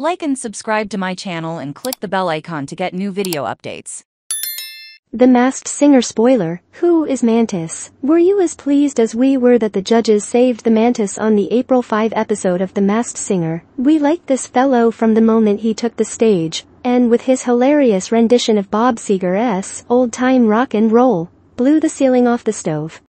Like and subscribe to my channel and click the bell icon to get new video updates. The Masked Singer spoiler, who is Mantis? Were you as pleased as we were that the judges saved the Mantis on the April 5 episode of The Masked Singer? We liked this fellow from the moment he took the stage, and with his hilarious rendition of Bob Seger's Old Time Rock and Roll, blew the ceiling off the stove.